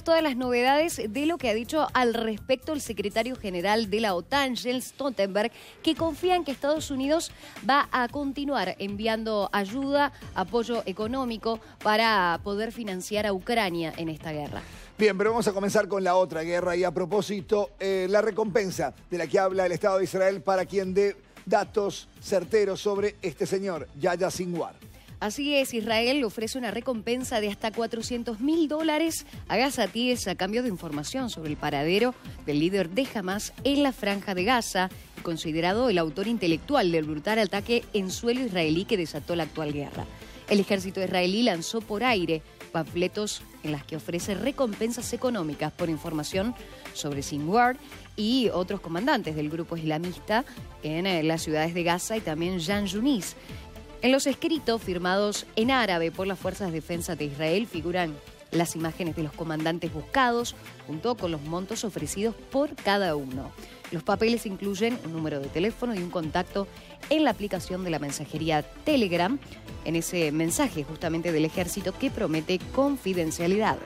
Todas las novedades de lo que ha dicho al respecto el secretario general de la OTAN, Jens Stoltenberg, que confía en que Estados Unidos va a continuar enviando ayuda, apoyo económico para poder financiar a Ucrania en esta guerra. Bien, pero vamos a comenzar con la otra guerra y a propósito, la recompensa de la que habla el Estado de Israel para quien dé datos certeros sobre este señor, Yahya Sinwar. Así es, Israel ofrece una recompensa de hasta $400.000 a gazatíes a cambio de información sobre el paradero del líder de Hamás en la franja de Gaza, considerado el autor intelectual del brutal ataque en suelo israelí que desató la actual guerra. El ejército israelí lanzó por aire panfletos en las que ofrece recompensas económicas por información sobre Sinwar y otros comandantes del grupo islamista en las ciudades de Gaza y también Jan Yunis. En los escritos firmados en árabe por las Fuerzas de Defensa de Israel figuran las imágenes de los comandantes buscados junto con los montos ofrecidos por cada uno. Los papeles incluyen un número de teléfono y un contacto en la aplicación de la mensajería Telegram, en ese mensaje justamente del ejército que promete confidencialidad.